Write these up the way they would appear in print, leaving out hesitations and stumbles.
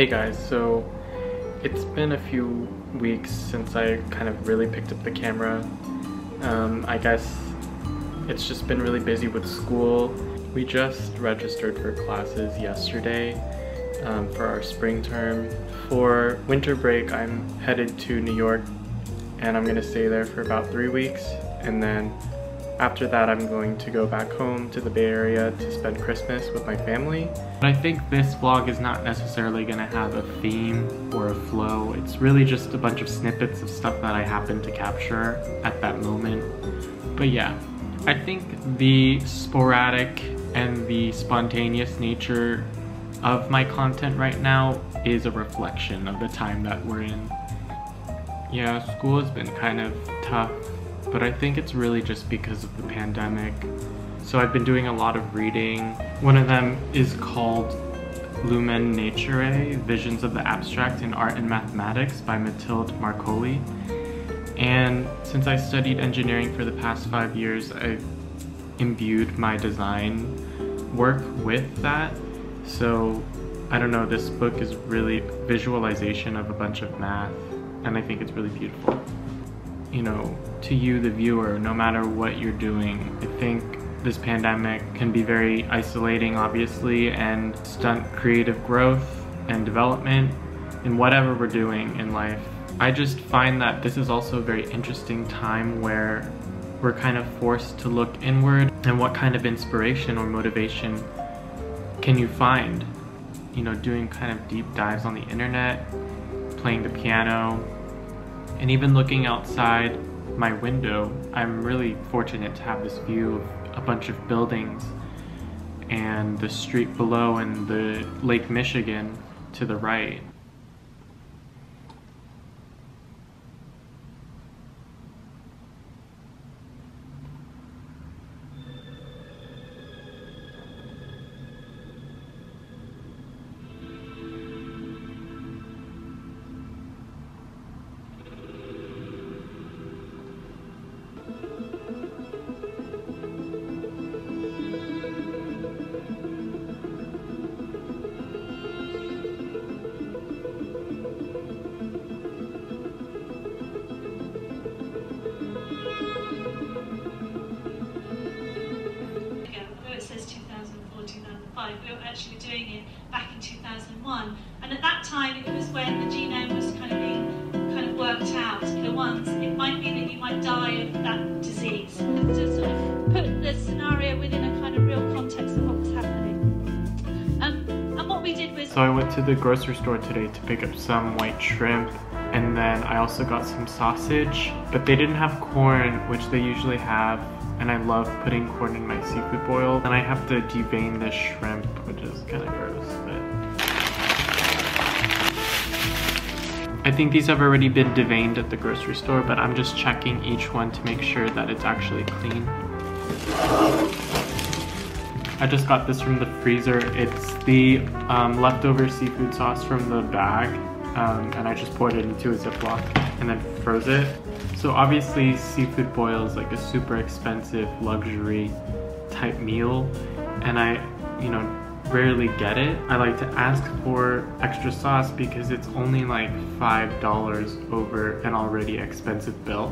Hey guys, so it's been a few weeks since I kind of really picked up the camera. I guess it's just been really busy with school. We just registered for classes yesterday for our spring term. For winter break, I'm headed to New York and I'm gonna stay there for about 3 weeks, and then after that, I'm going to go back home to the Bay Area to spend Christmas with my family. But I think this vlog is not necessarily gonna have a theme or a flow. It's really just a bunch of snippets of stuff that I happen to capture at that moment. But yeah, I think the sporadic and the spontaneous nature of my content right now is a reflection of the time that we're in. Yeah, school has been kind of tough, but I think it's really just because of the pandemic. So I've been doing a lot of reading. One of them is called Lumen Naturae, Visions of the Abstract in Art and Mathematics by Matilde Marcolli. And since I studied engineering for the past 5 years, I've imbued my design work with that. So I don't know, this book is really visualization of a bunch of math, and I think it's really beautiful. You know, to you, the viewer, no matter what you're doing, I think this pandemic can be very isolating, obviously, and stunt creative growth and development in whatever we're doing in life. I just find that this is also a very interesting time where we're kind of forced to look inward, and what kind of inspiration or motivation can you find? You know, doing kind of deep dives on the internet, playing the piano, and even looking outside my window. I'm really fortunate to have this view of a bunch of buildings and the street below and the Lake Michigan to the right. We were actually doing it back in 2001, and at that time it was when the genome was kind of being worked out. The ones, it might be that you might die of that disease. To sort of put the scenario within a kind of real context of what was happening. And what we did was... So I went to the grocery store today to pick up some white shrimp, and then I also got some sausage, but they didn't have corn, which they usually have. And I love putting corn in my seafood boil. And I have to devein this shrimp, which is kind of gross, but... I think these have already been deveined at the grocery store, but I'm just checking each one to make sure that it's actually clean. I just got this from the freezer. It's the leftover seafood sauce from the bag, and I just poured it into a Ziploc and then froze it. So obviously seafood boil is like a super expensive luxury type meal, and I, you know, rarely get it. I like to ask for extra sauce because it's only like $5 over an already expensive bill.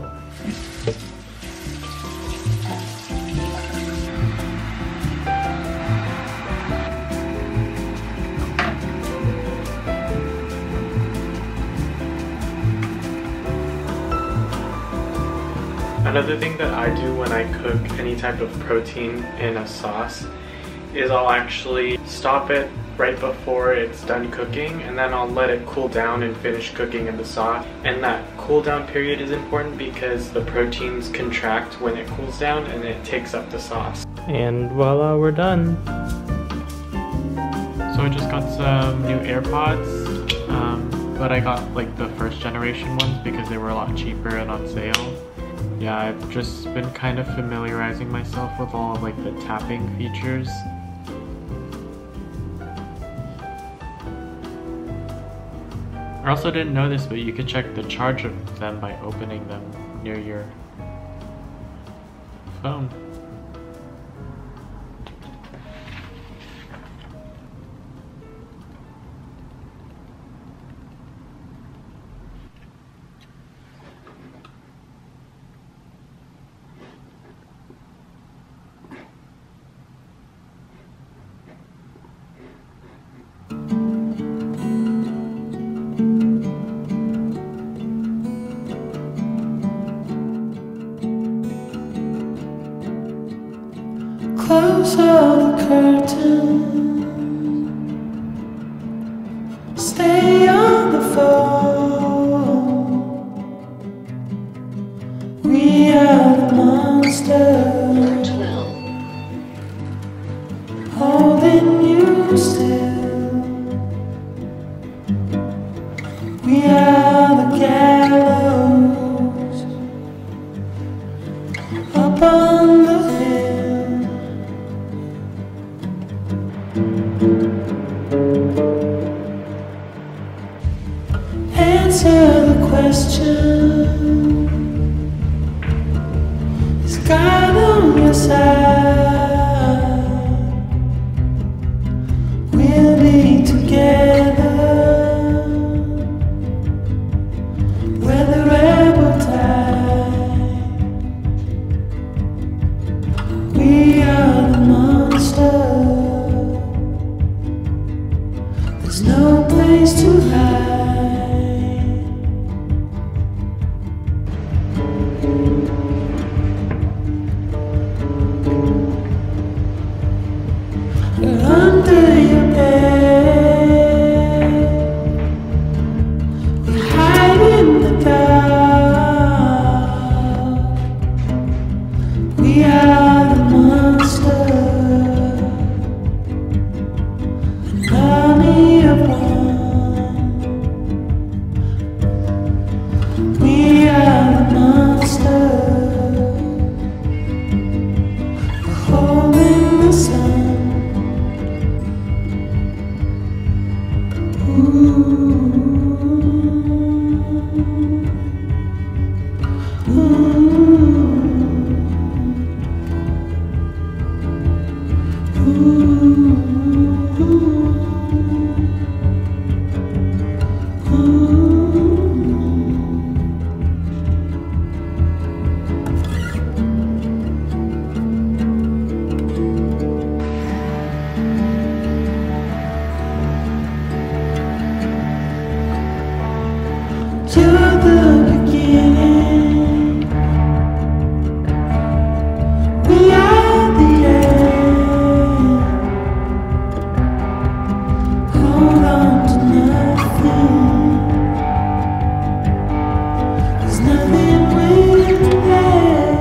Another thing that I do when I cook any type of protein in a sauce is I'll actually stop it right before it's done cooking, and then I'll let it cool down and finish cooking in the sauce. And that cool down period is important because the proteins contract when it cools down and it takes up the sauce. And voila, we're done. So I just got some new AirPods, but I got like the first generation ones because they were a lot cheaper and on sale. Yeah, I've just been kind of familiarizing myself with all of like the tapping features. I also didn't know this, but you could check the charge of them by opening them near your phone. close the curtain, stay on the phone, we are the monsters, holding you still, we are the gallows, up on the answer the question, is God on your side? We'll be together when the rebel tide. We are the monster, there's no place to hide. To the beginning, we are the end. Hold on to nothing, there's nothing we can.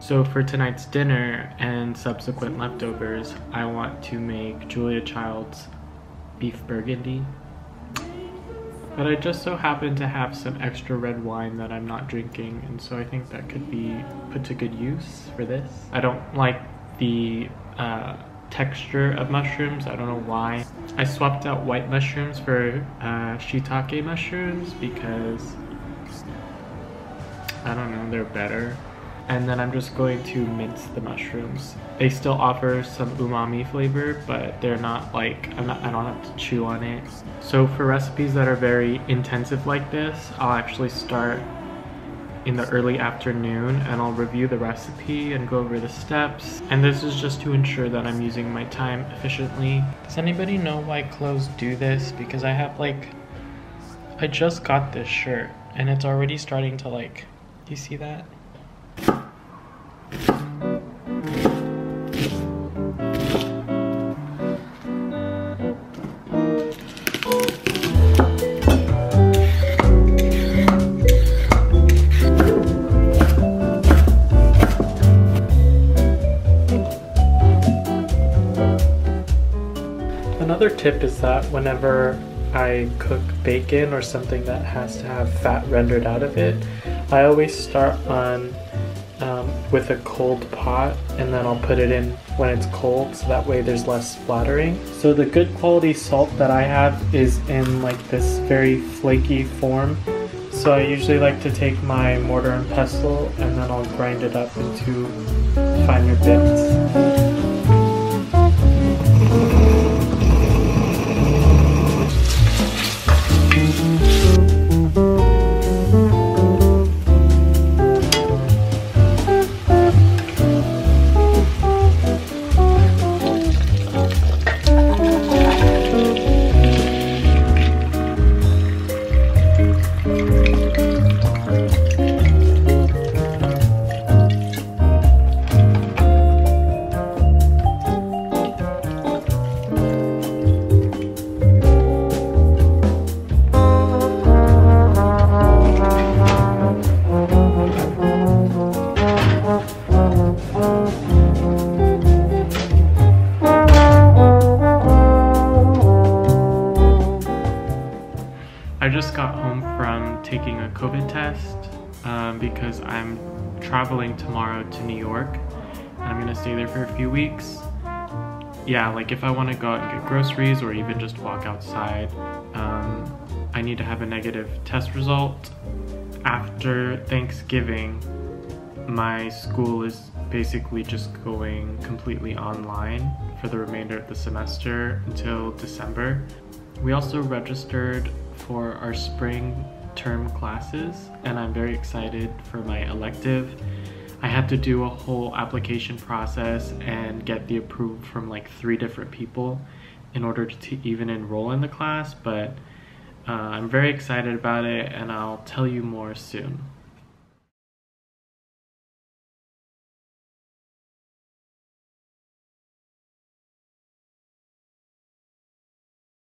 So for tonight's dinner and subsequent leftovers, I want to make Julia Child's beef bourguignon. But I just so happen to have some extra red wine that I'm not drinking, and so I think that could be put to good use for this. I don't like the texture of mushrooms, I don't know why. I swapped out white mushrooms for shiitake mushrooms because, I don't know, they're better. And then I'm just going to mince the mushrooms. They still offer some umami flavor, but they're not like, I don't have to chew on it. So for recipes that are very intensive like this, I'll actually start in the early afternoon and I'll review the recipe and go over the steps. And this is just to ensure that I'm using my time efficiently. Does anybody know why clothes do this? Because I have like, I just got this shirt and it's already starting to like, you see that? Another tip is that whenever I cook bacon or something that has to have fat rendered out of it, I always start on with a cold pot, and then I'll put it in when it's cold so that way there's less splattering. So the good quality salt that I have is in like this very flaky form. So I usually like to take my mortar and pestle and then I'll grind it up into finer bits. got home from taking a COVID test because I'm traveling tomorrow to New York, and I'm gonna stay there for a few weeks. Yeah, like if I want to go out and get groceries or even just walk outside, I need to have a negative test result. After Thanksgiving, my school is basically just going completely online for the remainder of the semester until December. We also registered for our spring term classes, and I'm very excited for my elective. I had to do a whole application process and get the approval from like 3 different people in order to even enroll in the class, but I'm very excited about it, and I'll tell you more soon.